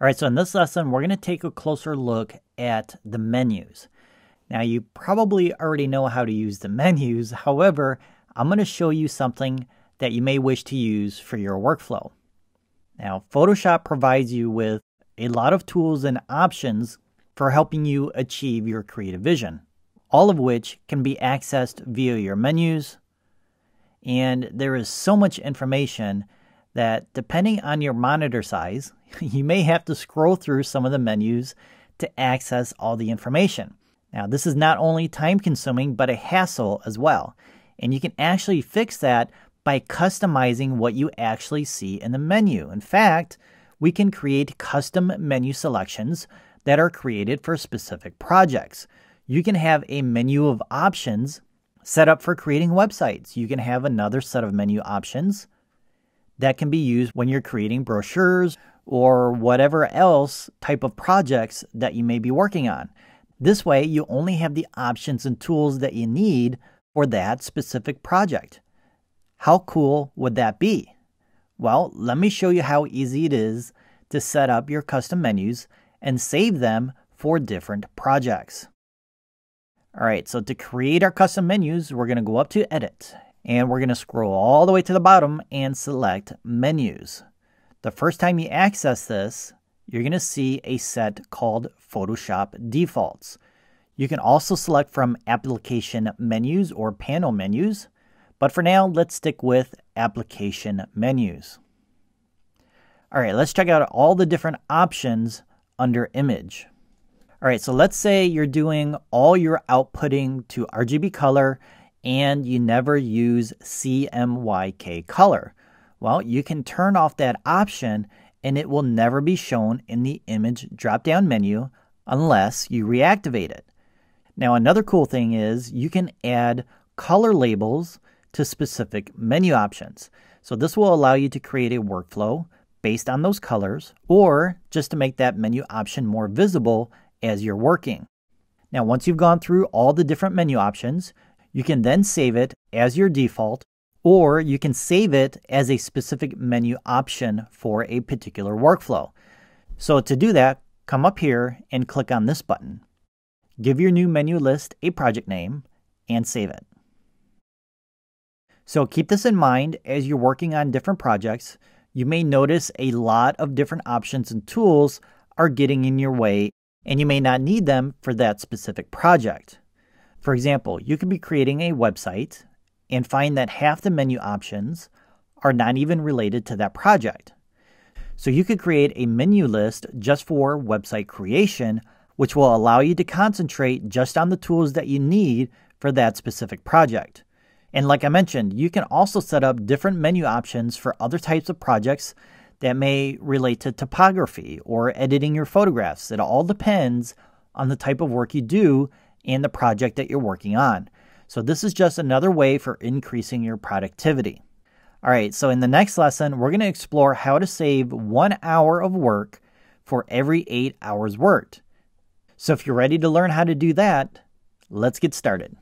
Alright, so in this lesson we're going to take a closer look at the menus. Now you probably already know how to use the menus, however, I'm going to show you something that you may wish to use for your workflow. Now Photoshop provides you with a lot of tools and options for helping you achieve your creative vision, all of which can be accessed via your menus, and there is so much information that depending on your monitor size, you may have to scroll through some of the menus to access all the information. Now this is not only time consuming, but a hassle as well. And you can actually fix that by customizing what you actually see in the menu. In fact, we can create custom menu selections that are created for specific projects. You can have a menu of options set up for creating websites. You can have another set of menu options that can be used when you're creating brochures or whatever else type of projects that you may be working on. This way, you only have the options and tools that you need for that specific project. How cool would that be? Well, let me show you how easy it is to set up your custom menus and save them for different projects. All right, so to create our custom menus, we're going to go up to Edit, and we're going to scroll all the way to the bottom and select Menus. The first time you access this, you're going to see a set called Photoshop Defaults. You can also select from Application Menus or Panel Menus, but for now, let's stick with Application Menus. All right, let's check out all the different options under Image. All right, so let's say you're doing all your outputting to RGB color and you never use CMYK color. Well, you can turn off that option and it will never be shown in the image drop-down menu unless you reactivate it. Now, another cool thing is you can add color labels to specific menu options. So this will allow you to create a workflow based on those colors or just to make that menu option more visible as you're working. Now, once you've gone through all the different menu options, you can then save it as your default, or you can save it as a specific menu option for a particular workflow. So to do that, come up here and click on this button. Give your new menu list a project name and save it. So keep this in mind as you're working on different projects. You may notice a lot of different options and tools are getting in your way, and you may not need them for that specific project. For example, you could be creating a website and find that half the menu options are not even related to that project. So you could create a menu list just for website creation, which will allow you to concentrate just on the tools that you need for that specific project. And like I mentioned, you can also set up different menu options for other types of projects that may relate to typography or editing your photographs. It all depends on the type of work you do and the project that you're working on. So this is just another way for increasing your productivity. All right, so in the next lesson, we're going to explore how to save 1 hour of work for every 8 hours worked. So if you're ready to learn how to do that, let's get started.